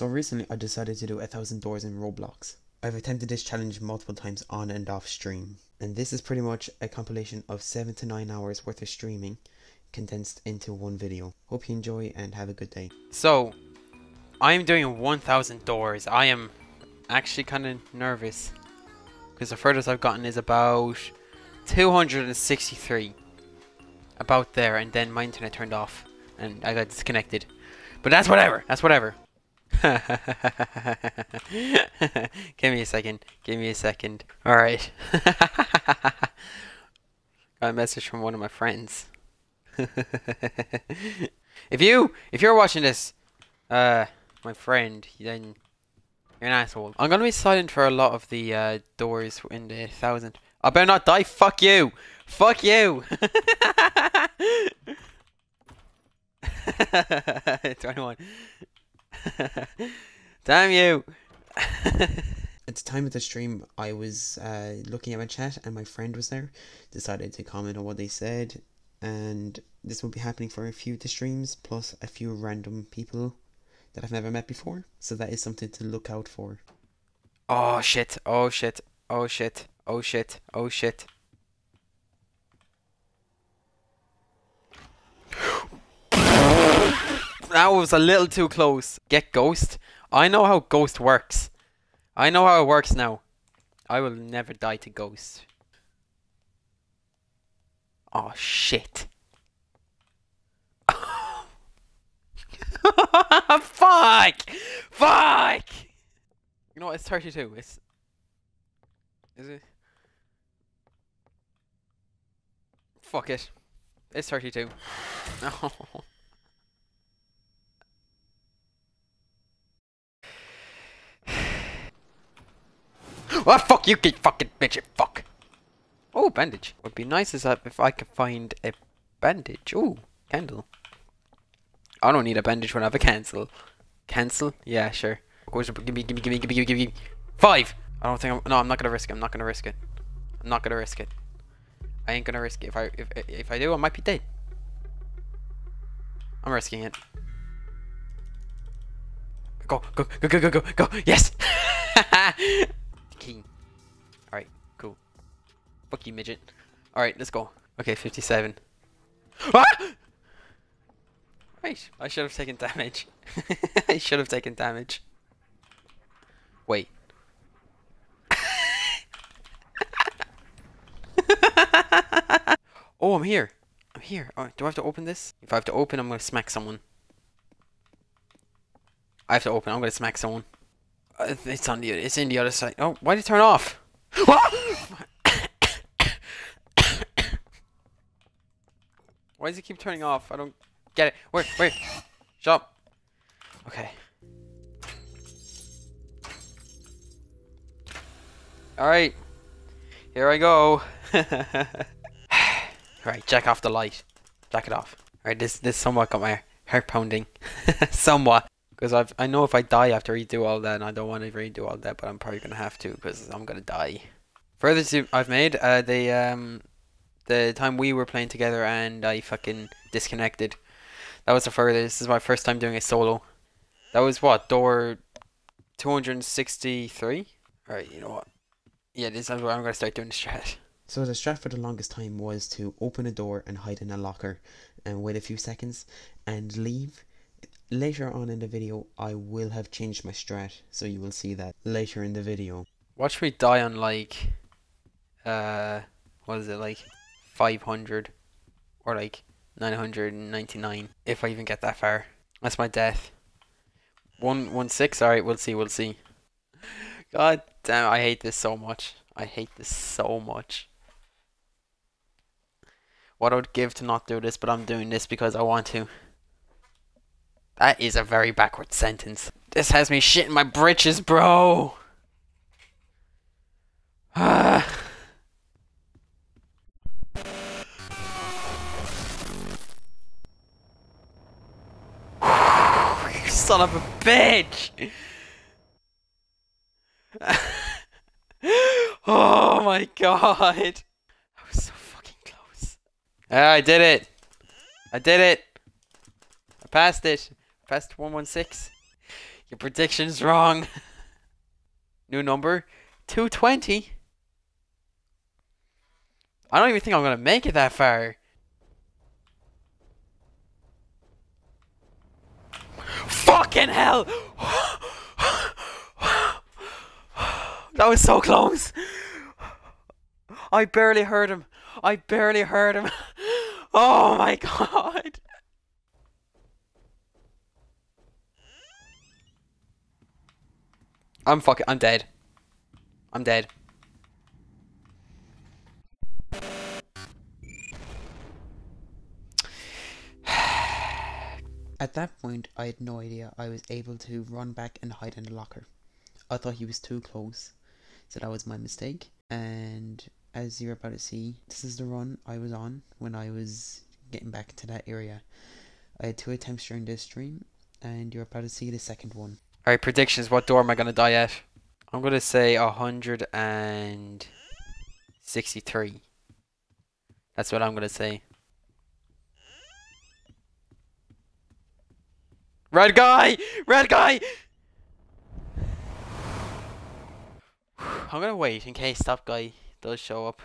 So recently I decided to do 1,000 doors in Roblox. I've attempted this challenge multiple times on and off stream, and this is pretty much a compilation of 7 to 9 hours worth of streaming condensed into one video. Hope you enjoy and have a good day. So, I'm doing 1,000 doors. I am actually kind of nervous because the furthest I've gotten is about 263, about there, and then my internet turned off and I got disconnected, but that's whatever, that's whatever. give me a second. Alright. Got a message from one of my friends. if you're watching this, my friend, then you're an asshole. I'm gonna be silent for a lot of the doors in the 1,000. I better not die, fuck you! Fuck you! 21. Damn you! At the time of the stream, I was looking at my chat and my friend was there. Decided to comment on what they said, and this will be happening for a few of the streams, plus a few random people that I've never met before. So that is something to look out for. Oh shit! Oh shit! Oh shit! Oh shit! Oh shit! That was a little too close. Get ghost? I know how ghost works. I know how it works now. I will never die to ghost. Oh shit. Fuck! Fuck! You know what, it's 32. Is it? Fuck it. It's 32. No. Oh fuck you, kid, fucking bitch, fuck. Oh, bandage. What'd be nice is that if I could find a bandage. Ooh, candle. I don't need a bandage when I have a cancel. Cancel? Yeah, sure. Gimme. 5. I don't think I'm not gonna risk it. I ain't gonna risk it. If I do, I might be dead. I'm risking it. Go. Yes. King. Alright, cool. Fuck you, midget. Alright, let's go. Okay, 57. Ah! Wait, I should have taken damage. Wait. Oh, I'm here. Alright, do I have to open this? If I have to open, I'm gonna smack someone. It's in the other side. Oh, why did it turn off? Why does it keep turning off? I don't get it. Wait. Shut up. Okay. Alright. Here I go. Alright, jack off the light. Jack it off. Alright, this somewhat got my heart pounding. Somewhat. Because I know if I die, I have to redo all that, and I don't want to redo all that, but I'm probably going to have to, because I'm going to die. Further to I've made, the time we were playing together, and I fucking disconnected. That was the furthest. This is my first time doing a solo. That was, what, door 263? Alright, you know what? Yeah, this is where I'm going to start doing the strat. So the strat for the longest time was to open a door and hide in a locker, and wait a few seconds, and leave. Later on in the video, I will have changed my strat, so you will see that later in the video. Watch me die on like, what is it, like 500 or like 999, if I even get that far. That's my death. 116, alright, we'll see. God damn, I hate this so much. What I would give to not do this, but I'm doing this because I want to. That is a very backward sentence. This has me shit in my britches, bro. You son of a bitch. Oh my god. I was so fucking close. I did it. I passed it. Past 116. Your prediction's wrong. New number, 220. I don't even think I'm gonna make it that far. Fucking hell! That was so close. I barely heard him. I barely heard him. Oh my god. I'm dead. I'm dead. At that point, I had no idea I was able to run back and hide in the locker. I thought he was too close, so that was my mistake. And as you're about to see, this is the run I was on when I was getting back to that area. I had 2 attempts during this stream, and you're about to see the second one. Alright, predictions. What door am I going to die at? I'm going to say 163. That's what I'm going to say. Red guy! Red guy! I'm gonna wait in case that guy does show up.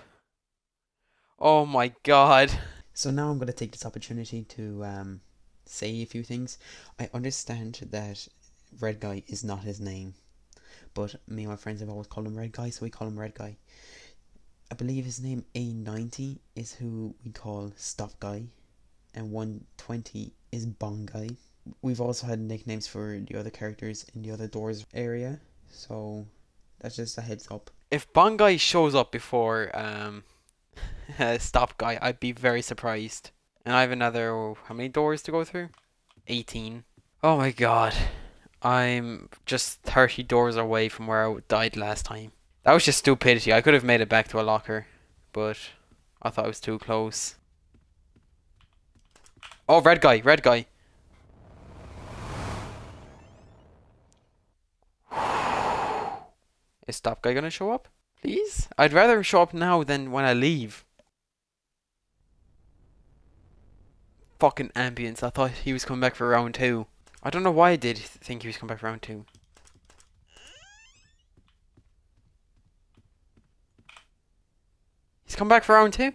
Oh my god. So now I'm gonna take this opportunity to say a few things. I understand that Red Guy is not his name, but me and my friends have always called him Red Guy, so we call him Red Guy. I believe his name A90 is who we call Stop Guy, and 120 is Bong Guy. We've also had nicknames for the other characters in the other doors area, so that's just a heads up. If Bong Guy shows up before Stop Guy, I'd be very surprised. And I have another, how many doors to go through? 18. Oh my god. I'm just 30 doors away from where I died last time. That was just stupidity. I could have made it back to a locker, but I thought it was too close. Oh, Red Guy, Red Guy. Is Stop Guy gonna show up? Please? I'd rather show up now than when I leave. Fucking ambience. I thought he was coming back for round 2. I don't know why I did think he was coming back for round 2. He's come back for round 2?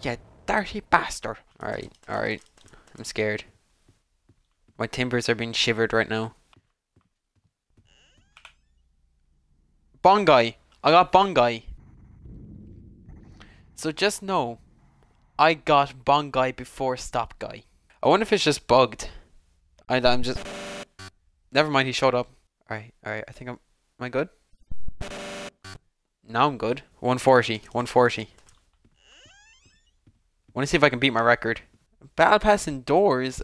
Yeah, dirty bastard. Alright, alright. I'm scared. My timbers are being shivered right now. Bong Guy. I got Bong Guy. So just know, I got Bong Guy before Stop Guy. I wonder if it's just bugged. I'm just... Never mind, he showed up. Alright, alright, I think I'm... Am I good? Now I'm good. 140, 140. Wanna see if I can beat my record. Battle Pass indoors?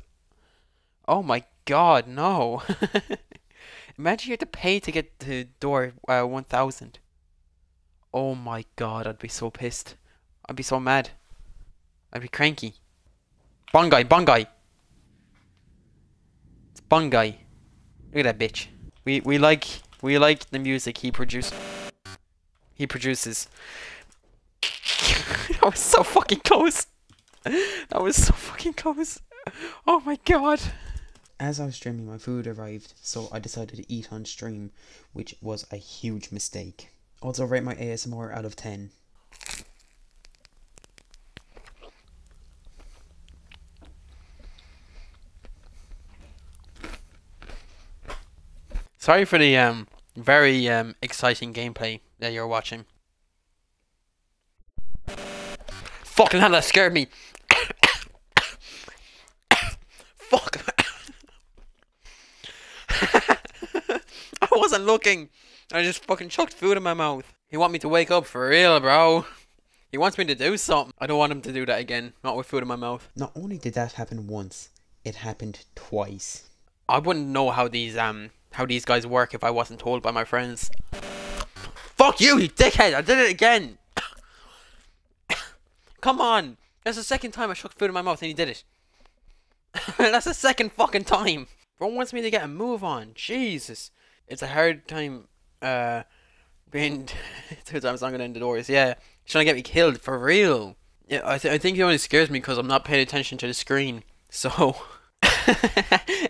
Oh my god, no. Imagine you have to pay to get to door 1000. Oh my god, I'd be so pissed. I'd be so mad. I'd be cranky. Bong Guy, Bong Guy. It's Bong Guy. Look at that bitch. We like the music he produced. He produces. That was so fucking close. That was so fucking close. Oh my god. As I was streaming, my food arrived, so I decided to eat on stream, which was a huge mistake. Also, rate my ASMR out of 10. Sorry for the very exciting gameplay that you're watching. Fucking hell, that scared me! Fuck! I wasn't looking. I just fucking chucked food in my mouth. He want me to wake up for real, bro. He wants me to do something. I don't want him to do that again. Not with food in my mouth. Not only did that happen once, it happened twice. I wouldn't know how these guys work if I wasn't told by my friends. Fuck you, you dickhead! I did it again. Come on. That's the second time I shook food in my mouth and he did it. That's the second fucking time. Bro wants me to get a move on. Jesus. It's a hard time being 2 times longer than the doors. Yeah. He's trying to get me killed for real. Yeah, I think he only scares me because I'm not paying attention to the screen. So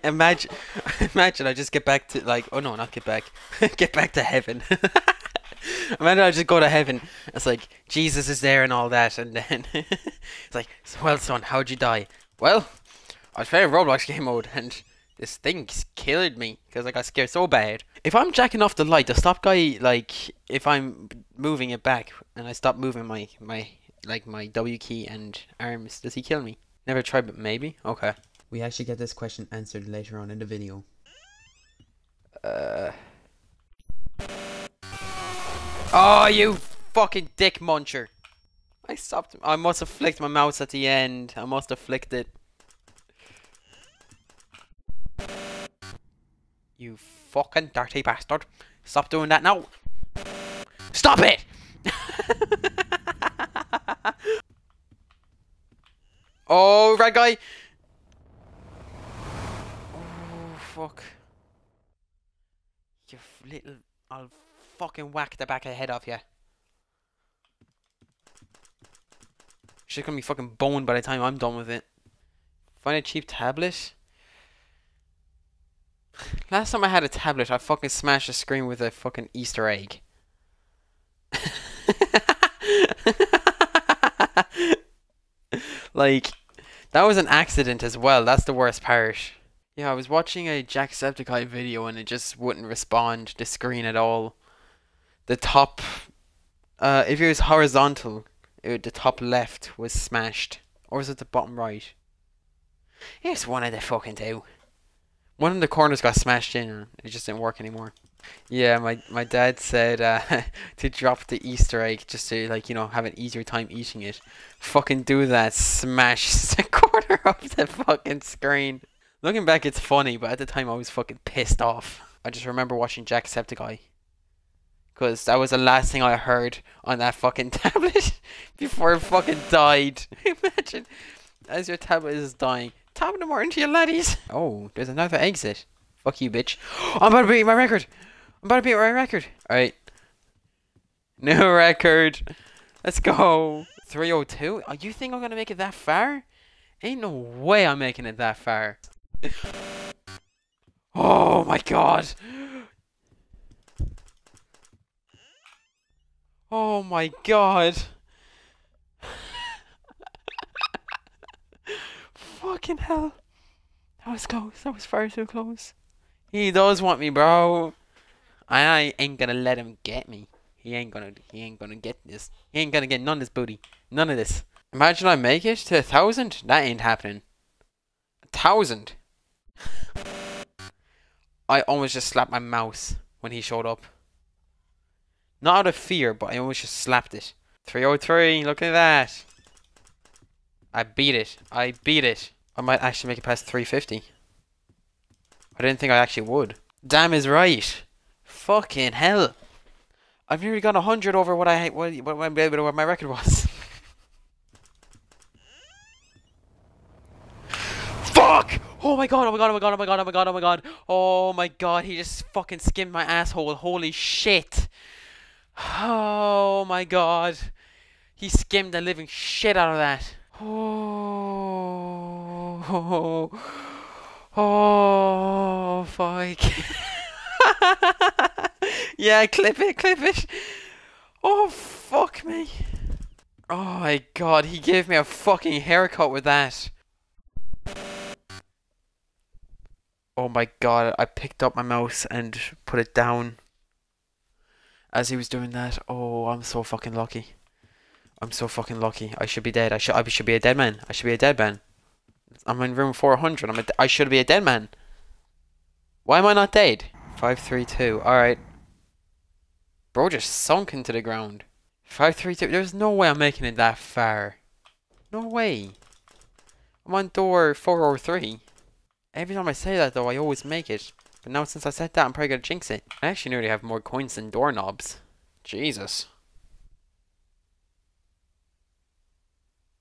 Imagine I just get back to, like, oh no, not get back. Get back to heaven. Imagine I just go to heaven. It's like, Jesus is there and all that, and then it's like, well son, how'd you die? Well, I was playing Roblox game mode and this thing killed me because I got scared so bad. If I'm jacking off the light, the stop guy, like, if I'm moving it back and I stop moving my W key and arms, does he kill me? Never tried, but maybe? Okay. We actually get this question answered later on in the video. Oh, you fucking dick muncher. I stopped. I must have flicked my mouse at the end. I must have flicked it. You fucking dirty bastard. Stop doing that now. Stop it! Oh, red guy! Oh, fuck. You little... I'll fucking whack the back of the head off you. Shit's gonna be fucking boned by the time I'm done with it. Find a cheap tablet? Last time I had a tablet, I fucking smashed the screen with a fucking Easter egg. Like, that was an accident as well. That's the worst part. Yeah, I was watching a Jacksepticeye video and it just wouldn't respond to the screen at all. The top, if it was horizontal, the top left was smashed. Or was it the bottom right? It's one of the fucking two. One of the corners got smashed in and it just didn't work anymore. Yeah, my dad said to drop the Easter egg just to, like, you know, have an easier time eating it. Fucking do that. Smash the corner of the fucking screen. Looking back, it's funny, but at the time I was fucking pissed off. I just remember watching Jacksepticeye. Because that was the last thing I heard on that fucking tablet before it fucking died. Imagine, as your tablet is dying, tapping them more into your laddies. Oh, there's another exit. Fuck you, bitch. Oh, I'm about to beat my record. Alright. New record. Let's go. 302? Oh, you think I'm gonna make it that far? Ain't no way I'm making it that far. Oh my god. Oh my god. Fucking hell. That was close. That was far too close. He does want me, bro. I ain't gonna let him get me. He ain't gonna get this. He ain't gonna get none of this booty. None of this. Imagine I make it to 1,000. That ain't happening. 1,000. I almost just slapped my mouse when he showed up. Not out of fear, but I almost just slapped it. 303. Look at that. I beat it. I beat it. I might actually make it past 350. I didn't think I actually would. Damn is right. Fucking hell. I've nearly gone 100 over what my record was. Fuck! Oh my god, oh my god, oh my god, oh my god, oh my god, oh my god. Oh my god, he just fucking skimmed my asshole. Holy shit. Oh my god. He skimmed the living shit out of that. Oh. Oh, fuck. Yeah, clip it, clip it. Oh, fuck me. Oh my god, he gave me a fucking haircut with that. Oh my god, I picked up my mouse and put it down as he was doing that. Oh, I'm so fucking lucky. I'm so fucking lucky. I should be dead. I should be a dead man. I should be a dead man. I'm in room 400. I should be a dead man. Why am I not dead? 532. Alright. Bro just sunk into the ground. 532. There's no way I'm making it that far. No way. I'm on door 403. Every time I say that though, I always make it. But now since I said that, I'm probably gonna jinx it. I actually nearly have more coins than doorknobs. Jesus.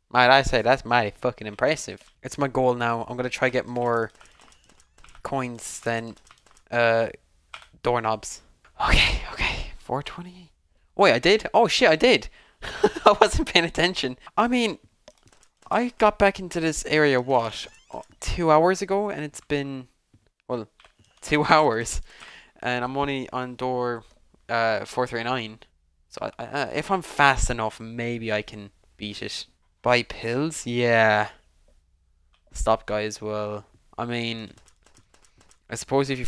Might I say, that's mighty fucking impressive. It's my goal now. I'm gonna try get more coins than doorknobs. Okay, okay. 420. Wait, I did? Oh shit, I did. I wasn't paying attention. I mean, I got back into this area, what? 2 hours ago, and it's been, well, 2 hours, and I'm only on door 439. So if I'm fast enough, maybe I can beat it. Buy pills? Yeah. Stop, guys. Well, I mean, I suppose if you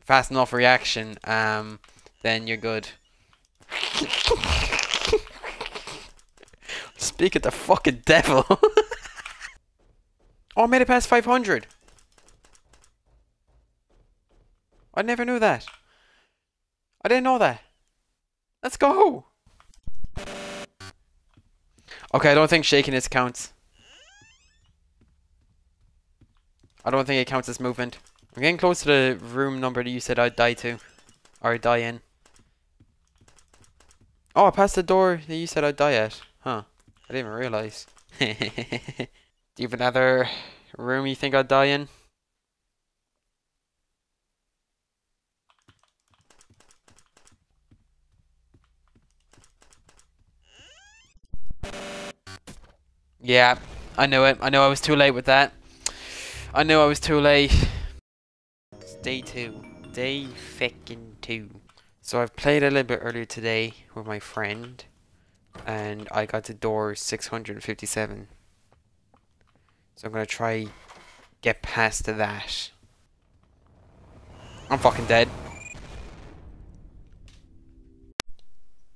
fast enough reaction, then you're good. Speak of the fucking devil. Oh, I made it past 500. I never knew that. I didn't know that. Let's go. Okay, I don't think shaking this counts. I don't think it counts as movement. I'm getting close to the room number that you said I'd die to. Or die in. Oh, I passed the door that you said I'd die at. Huh. I didn't even realise. Do you have another room you think I'd die in? Yeah, I knew it. I knew I was too late with that. I knew I was too late. It's day two. Day fucking two. So I've played a little bit earlier today with my friend, and I got to door 657. So I'm gonna try get past that. I'm fucking dead.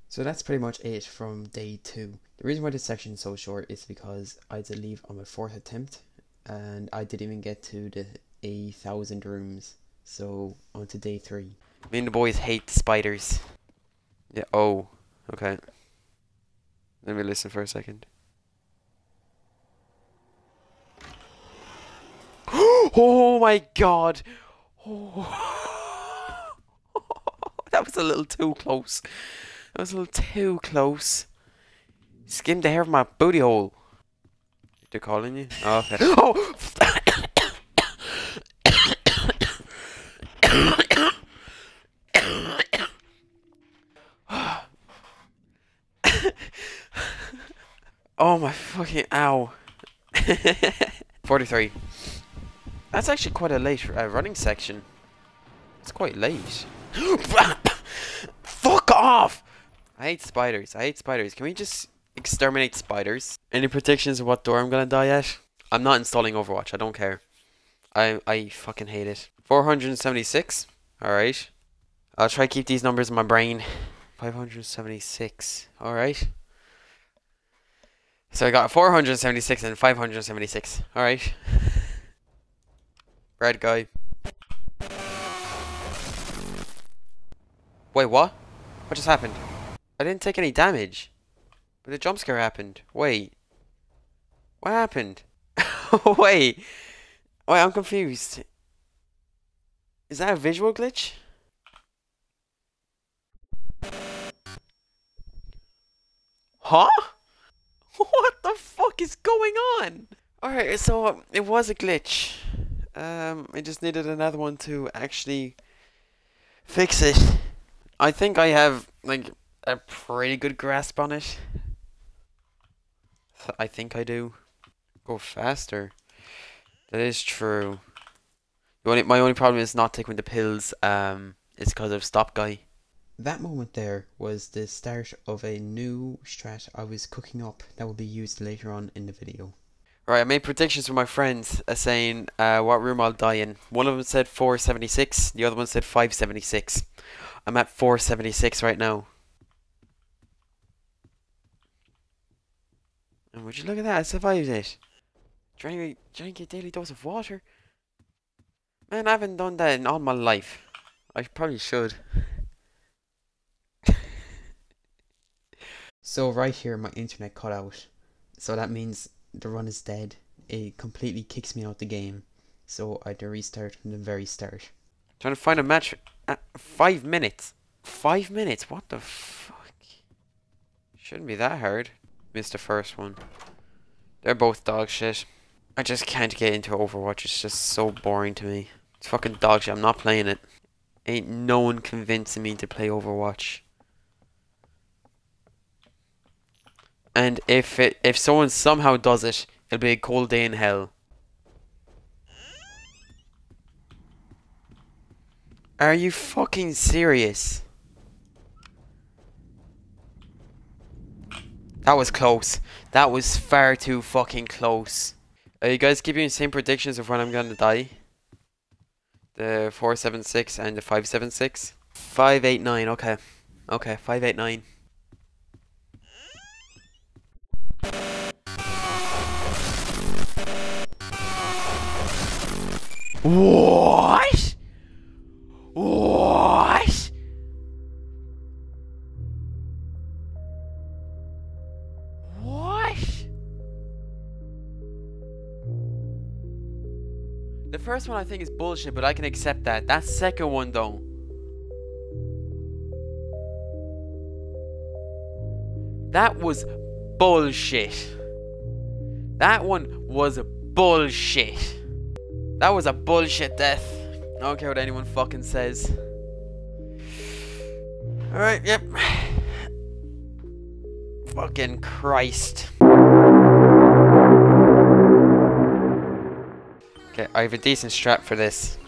So that's pretty much it from day two. The reason why this section is so short is because I had to leave on my fourth attempt and I didn't even get to the 1,000 rooms. So on to day three. Me and the boys hate spiders. Yeah, oh, okay. Let me listen for a second. Oh my god! Oh. That was a little too close. That was a little too close. Skimmed the hair from my booty hole. They're calling you? Oh, okay. Oh! Oh my fucking ow. 43. That's actually quite a late running section. It's quite late. Fuck off! I hate spiders. I hate spiders. Can we just exterminate spiders? Any predictions of what door I'm gonna die at? I'm not installing Overwatch. I don't care. I fucking hate it. 476. Alright. I'll try to keep these numbers in my brain. 576. Alright. So I got 476 and 576. Alright. Red guy. Wait, what? What just happened? I didn't take any damage. But the jump scare happened. Wait. What happened? Wait. Wait, I'm confused. Is that a visual glitch? Huh? What the fuck is going on? Alright, so it was a glitch. I just needed another one to actually fix it. I think I have, like, a pretty good grasp on it. I think I do. Go faster. That is true. My only problem is not taking the pills. It's because of Stop Guy. That moment there was the start of a new strat I was cooking up that will be used later on in the video. Right, I made predictions with my friends saying what room I'll die in. One of them said 476, the other one said 576. I'm at 476 right now. And would you look at that, I survived it. Trying to get a daily dose of water. Man, I haven't done that in all my life. I probably should. So right here my internet cut out. So that means the run is dead. It completely kicks me out the game. So I had to restart from the very start. Trying to find a match at 5 minutes. 5 minutes? What the fuck? Shouldn't be that hard. Missed the first one. They're both dog shit. I just can't get into Overwatch. It's just so boring to me. It's fucking dog shit. I'm not playing it. Ain't no one convincing me to play Overwatch. And if someone somehow does it, it'll be a cold day in hell. Are you fucking serious? That was close. That was far too fucking close. Are you guys giving the same predictions of when I'm gonna die? The 476 and the 576? 589, okay. Okay, 589. What? What? What? The first one I think is bullshit, but I can accept that. That second one though. That was bullshit. That one was bullshit. That was a bullshit death. I don't care what anyone fucking says. Alright, yep. Fucking Christ. Okay, I have a decent strat for this.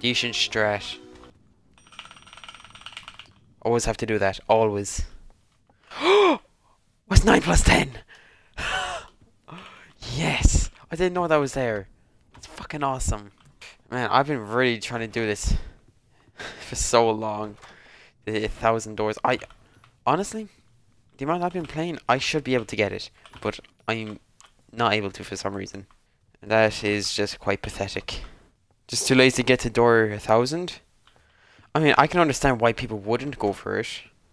Decent strat. Always have to do that. Always. What's 9 plus 10? Yes! I didn't know that was there. It's fucking awesome. Man, I've been really trying to do this for so long. The 1000 doors. I honestly, the amount I've been playing, I should be able to get it, but I'm not able to for some reason. And that is just quite pathetic. Just too lazy to get to door 1000. I mean, I can understand why people wouldn't go for it,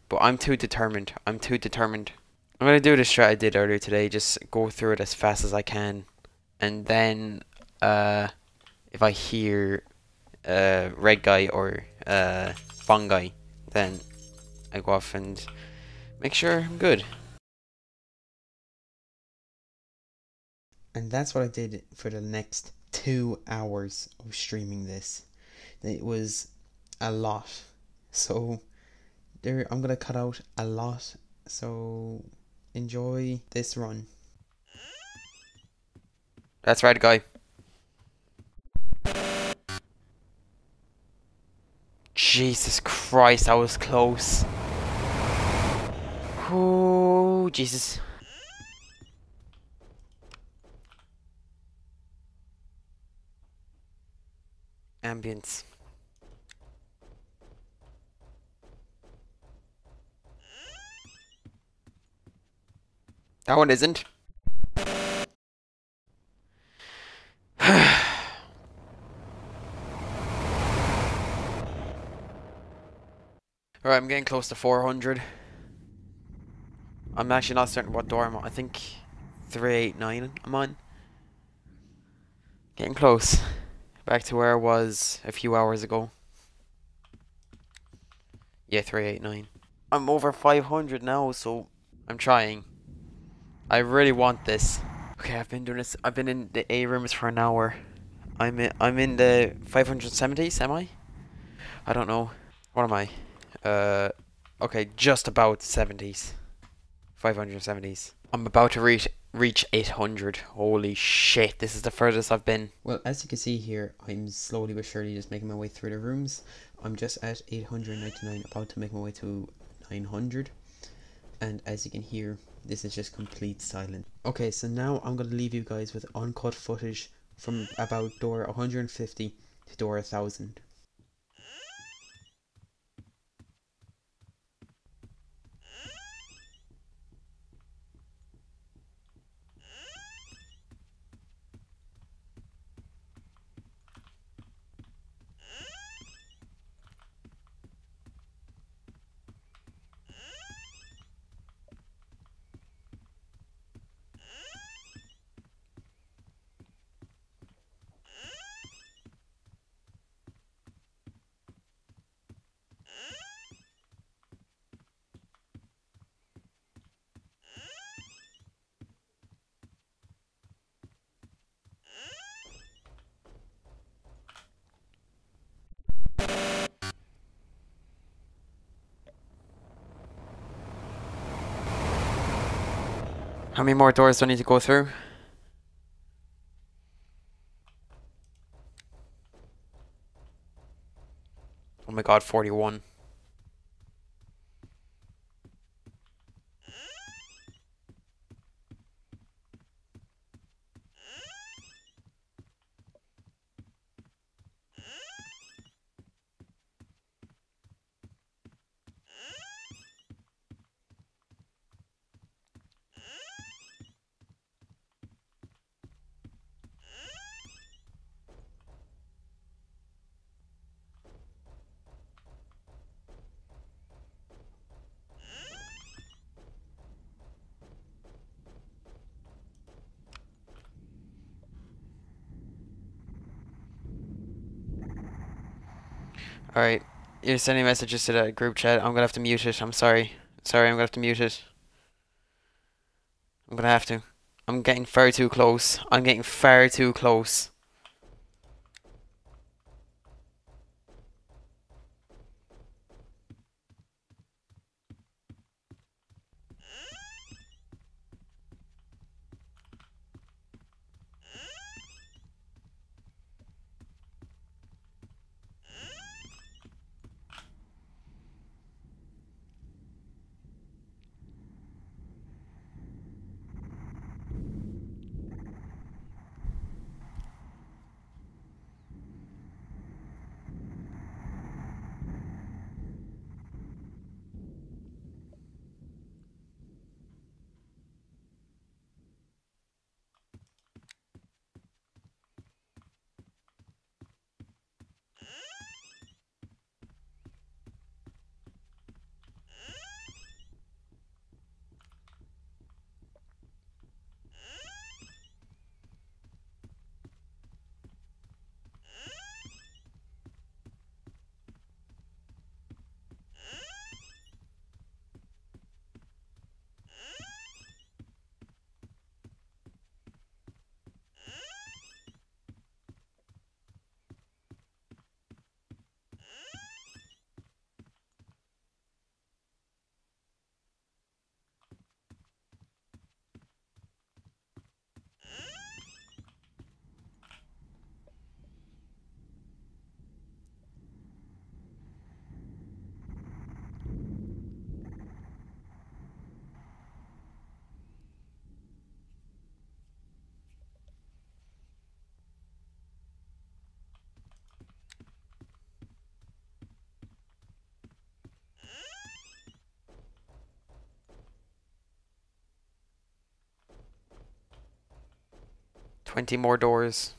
but I'm too determined. I'm too determined. I'm gonna do the strat I did earlier today. Just go through it as fast as I can. And then, if I hear red guy or bong guy, then I go off and make sure I'm good. And that's what I did for the next 2 hours of streaming this. It was a lot, so there I'm gonna cut out a lot. So enjoy this run. That's right, guy. Jesus Christ, I was close. Oh, Jesus. Ambience. That one isn't. Alright, I'm getting close to 400. I'm actually not certain what door I'm on. I think 389 I'm on. Getting close. Back to where I was a few hours ago. Yeah, 389. I'm over 500 now, so I'm trying. I really want this. Okay, I've been doing this. I've been in the A rooms for an hour. I'm in the 570s, am I? I don't know. What am I? Okay, just about 70s. 570s. I'm about to reach 800. Holy shit, this is the furthest I've been. Well, as you can see here, I'm slowly but surely just making my way through the rooms. I'm just at 899, about to make my way to 900. And as you can hear, this is just complete silence. Okay, so now I'm going to leave you guys with uncut footage from about door 150 to door 1000. How many more doors do I need to go through? Oh my god, 41. Alright, you're sending messages to that group chat. I'm gonna have to mute it. I'm sorry. Sorry, I'm gonna have to mute it. I'm gonna have to. I'm getting far too close. I'm getting far too close. Twenty more doors.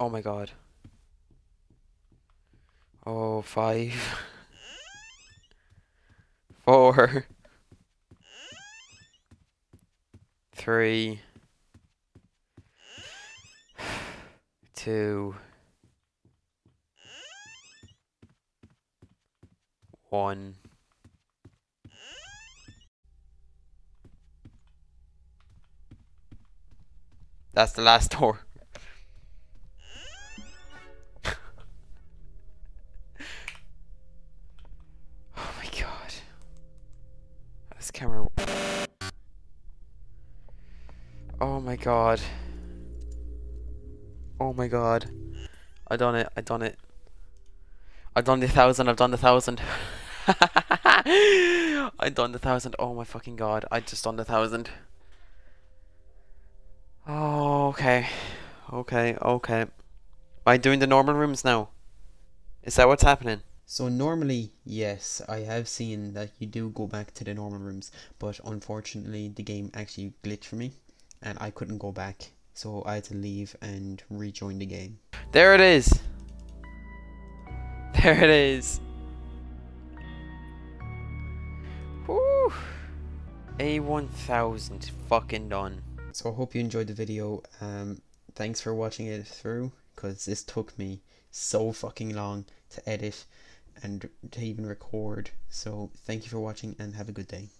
Oh my god. Oh, 5, 4, 3, two, one. That's the last door. Oh my god. This camera. Oh my god. Oh my god. I done it. I done it. I done the 1,000. I've done the 1,000. I done the 1,000. Oh my fucking god. I just done the 1,000. Oh, okay. Okay, okay. Am I doing the normal rooms now? Is that what's happening? So normally, yes, I have seen that you do go back to the normal rooms, but unfortunately the game actually glitched for me and I couldn't go back. So I had to leave and rejoin the game. There it is. There it is. Woo. A1000 fucking done. So I hope you enjoyed the video. Thanks for watching it through, because this took me so fucking long to edit and to even record. So thank you for watching and have a good day.